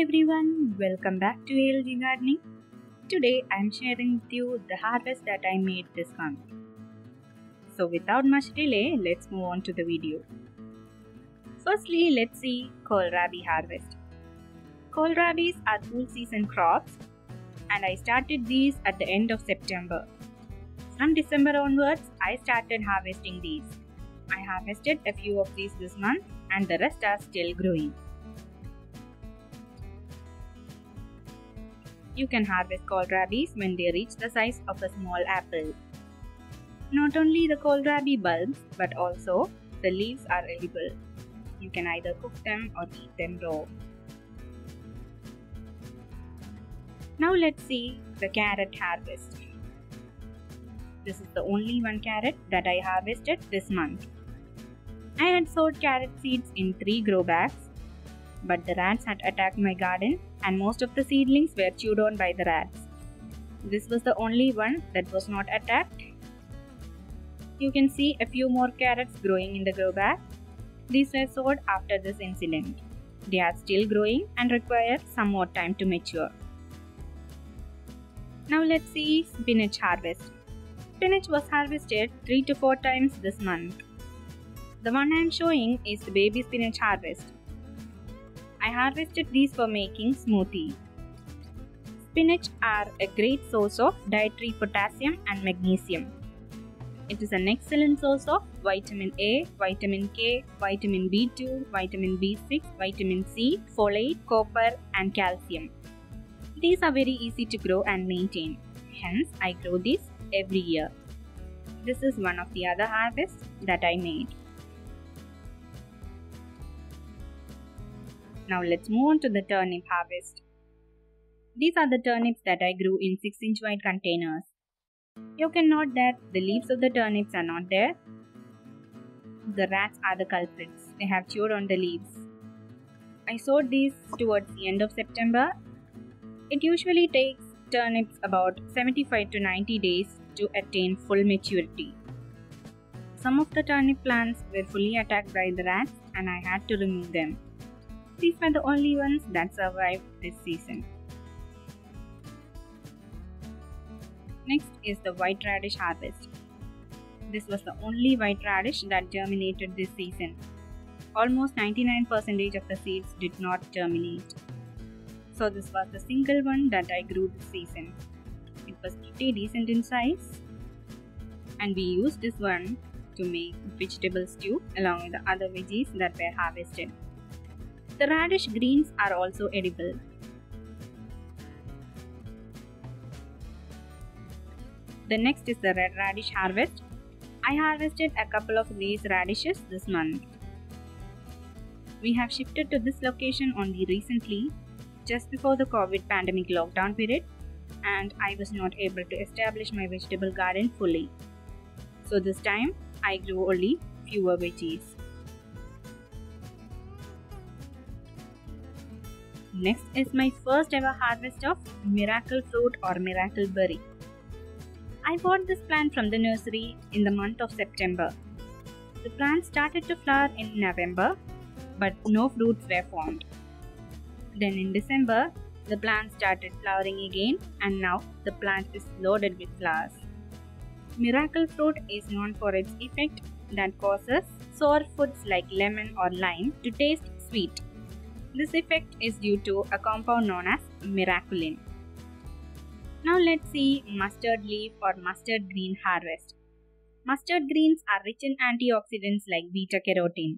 everyone, welcome back to ALG Gardening. Today I am sharing with you the harvest that I made this month. So without much delay, let's move on to the video. Firstly, let's see kohlrabi harvest. Kohlrabis are full season crops and I started these at the end of September. From December onwards, I started harvesting these. I harvested a few of these this month and the rest are still growing. You can harvest kohlrabis when they reach the size of a small apple. Not only the kohlrabi bulbs but also the leaves are edible. You can either cook them or eat them raw. Now let's see the carrot harvest. This is the only one carrot that I harvested this month. I had sowed carrot seeds in 3 grow bags, but the rats had attacked my garden and most of the seedlings were chewed on by the rats. This was the only one that was not attacked. You can see a few more carrots growing in the grow bag. These were sowed after this incident. They are still growing and require some more time to mature. Now let's see spinach harvest. Spinach was harvested 3 to 4 times this month. The one I am showing is the baby spinach harvest. I harvested these for making smoothie. Spinach are a great source of dietary potassium and magnesium. It is an excellent source of vitamin A, vitamin K, vitamin B2, vitamin B6, vitamin C, folate, copper and calcium. These are very easy to grow and maintain. Hence, I grow these every year. This is one of the other harvests that I made. Now let's move on to the turnip harvest. These are the turnips that I grew in 6-inch wide containers. You can note that the leaves of the turnips are not there. The rats are the culprits. They have chewed on the leaves. I sowed these towards the end of September. It usually takes turnips about 75 to 90 days to attain full maturity. Some of the turnip plants were fully attacked by the rats and I had to remove them. These were the only ones that survived this season. Next is the white radish harvest. This was the only white radish that germinated this season. Almost 99% of the seeds did not germinate. So this was the single one that I grew this season. It was pretty decent in size. And we used this one to make vegetable stew along with the other veggies that were harvested. The radish greens are also edible. The next is the red radish harvest. I harvested a couple of these radishes this month. We have shifted to this location only recently, just before the COVID pandemic lockdown period, and I was not able to establish my vegetable garden fully. So this time I grew only fewer veggies. Next is my first ever harvest of miracle fruit or miracle berry. I bought this plant from the nursery in the month of September. The plant started to flower in November, but no fruits were formed. Then in December, the plant started flowering again and now the plant is loaded with flowers. Miracle fruit is known for its effect that causes sour foods like lemon or lime to taste sweet. This effect is due to a compound known as miraculin. Now let's see mustard leaf or mustard green harvest. Mustard greens are rich in antioxidants like beta-carotene.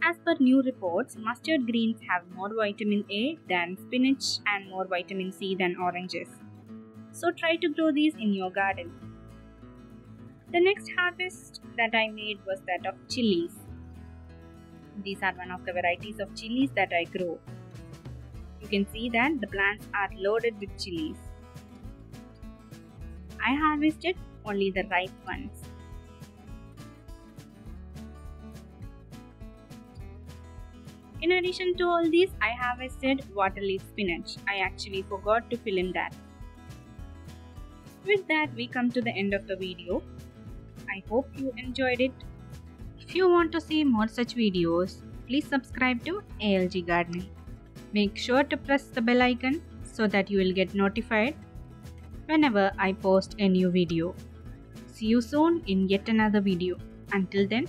As per new reports, mustard greens have more vitamin A than spinach and more vitamin C than oranges. So try to grow these in your garden. The next harvest that I made was that of chilies. These are one of the varieties of chilies that I grow. You can see that the plants are loaded with chilies. I harvested only the ripe ones. In addition to all these, I harvested water leaf spinach. I actually forgot to fill in that. With that, we come to the end of the video. I hope you enjoyed it. If you want to see more such videos, please subscribe to ALG Gardening. Make sure to press the bell icon so that you will get notified whenever I post a new video. See you soon in yet another video. Until then.